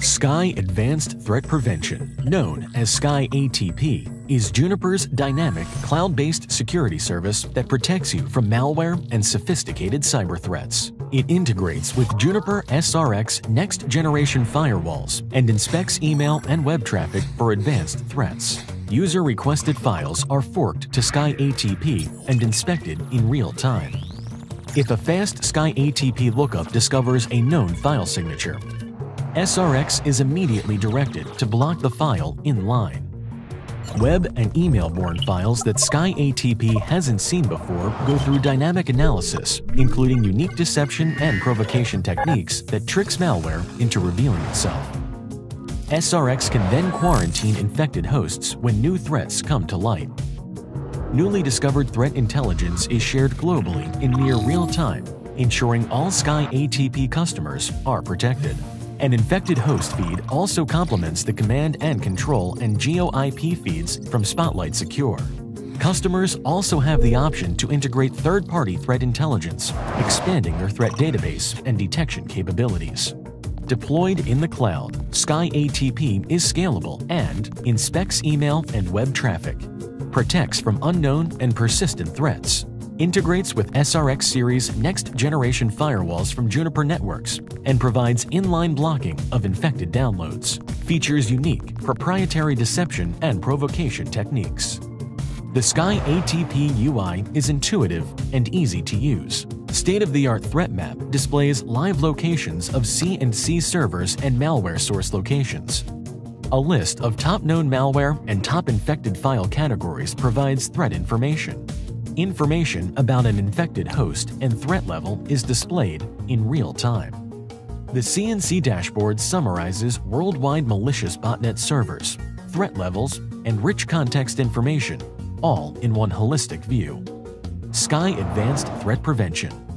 Sky Advanced Threat Prevention, known as Sky ATP, is Juniper's dynamic cloud-based security service that protects you from malware and sophisticated cyber threats. It integrates with Juniper SRX next-generation firewalls and inspects email and web traffic for advanced threats. User-requested files are forked to Sky ATP and inspected in real time. If a fast Sky ATP lookup discovers a known file signature, SRX is immediately directed to block the file in line. Web and email-borne files that Sky ATP hasn't seen before go through dynamic analysis, including unique deception and provocation techniques that tricks malware into revealing itself. SRX can then quarantine infected hosts when new threats come to light. Newly discovered threat intelligence is shared globally in near real time, ensuring all Sky ATP customers are protected. An infected host feed also complements the command and control and GeoIP feeds from Spotlight Secure. Customers also have the option to integrate third-party threat intelligence, expanding their threat database and detection capabilities. Deployed in the cloud, Sky ATP is scalable and inspects email and web traffic, protects from unknown and persistent threats, integrates with SRX series next-generation firewalls from Juniper Networks, and provides inline blocking of infected downloads, features unique proprietary deception and provocation techniques. The Sky ATP UI is intuitive and easy to use. State-of-the-art threat map displays live locations of C&C servers and malware source locations. A list of top known malware and top infected file categories provides threat information. Information about an infected host and threat level is displayed in real time. The CNC dashboard summarizes worldwide malicious botnet servers, threat levels, and rich context information, all in one holistic view. Sky Advanced Threat Prevention.